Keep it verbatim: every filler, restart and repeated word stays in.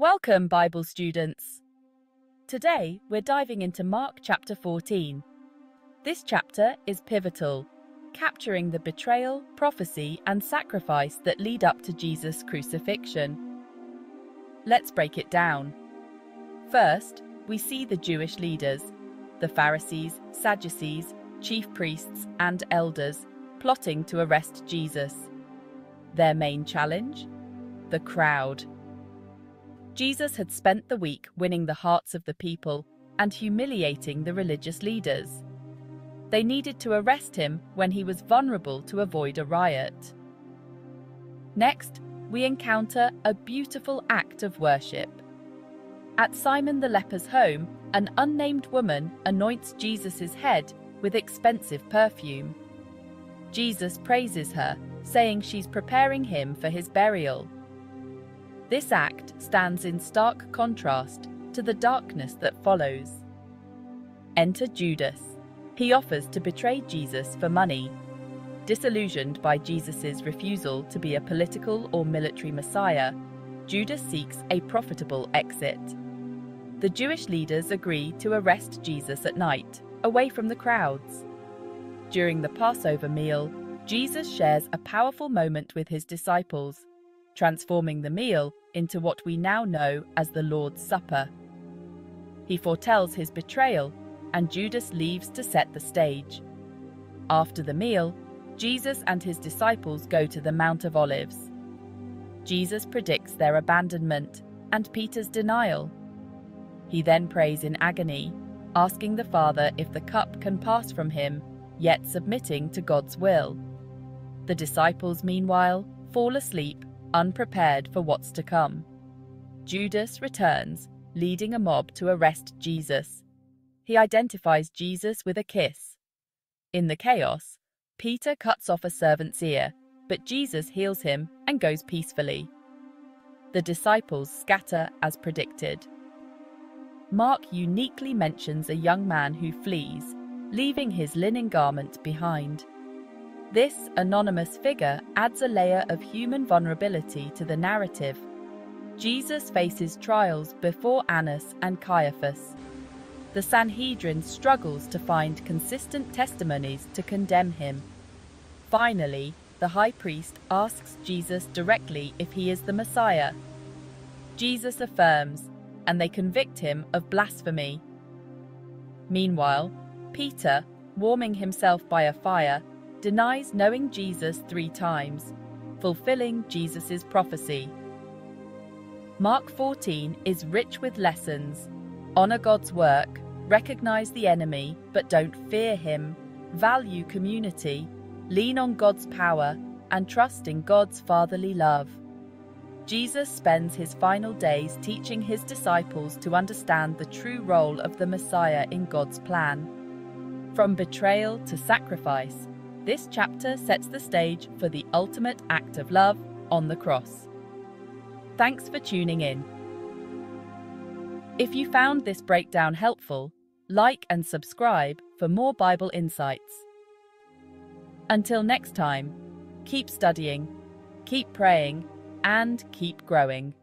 Welcome, Bible students. Today, we're diving into Mark chapter fourteen. This chapter is pivotal, capturing the betrayal, prophecy, and sacrifice that lead up to Jesus' crucifixion. Let's break it down. First, we see the Jewish leaders, the Pharisees, Sadducees, chief priests, and elders, plotting to arrest Jesus. Their main challenge? The crowd. Jesus had spent the week winning the hearts of the people and humiliating the religious leaders. They needed to arrest him when he was vulnerable to avoid a riot. Next, we encounter a beautiful act of worship. At Simon the leper's home, an unnamed woman anoints Jesus' head with expensive perfume. Jesus praises her, saying she's preparing him for his burial. This act stands in stark contrast to the darkness that follows. Enter Judas. He offers to betray Jesus for money. Disillusioned by Jesus' refusal to be a political or military messiah, Judas seeks a profitable exit. The Jewish leaders agree to arrest Jesus at night, away from the crowds. During the Passover meal, Jesus shares a powerful moment with his disciples, transforming the meal into what we now know as the Lord's Supper. He foretells his betrayal, and Judas leaves to set the stage. After the meal, Jesus and his disciples go to the Mount of Olives. Jesus predicts their abandonment and Peter's denial. He then prays in agony, asking the Father if the cup can pass from him, yet submitting to God's will. The disciples, meanwhile, fall asleep, unprepared for what's to come. Judas returns, leading a mob to arrest Jesus. He identifies Jesus with a kiss. In the chaos, Peter cuts off a servant's ear, but Jesus heals him and goes peacefully. The disciples scatter as predicted. Mark uniquely mentions a young man who flees, leaving his linen garment behind. This anonymous figure adds a layer of human vulnerability to the narrative. Jesus faces trials before Annas and Caiaphas. The Sanhedrin struggles to find consistent testimonies to condemn him. Finally, the high priest asks Jesus directly if he is the Messiah. Jesus affirms, and they convict him of blasphemy. Meanwhile, Peter, warming himself by a fire, denies knowing Jesus three times, fulfilling Jesus' prophecy. Mark fourteen is rich with lessons. Honor God's work, recognize the enemy, but don't fear him, value community, lean on God's power, and trust in God's fatherly love. Jesus spends his final days teaching his disciples to understand the true role of the Messiah in God's plan. From betrayal to sacrifice, this chapter sets the stage for the ultimate act of love on the cross. Thanks for tuning in. If you found this breakdown helpful, like and subscribe for more Bible insights. Until next time, keep studying, keep praying, and keep growing.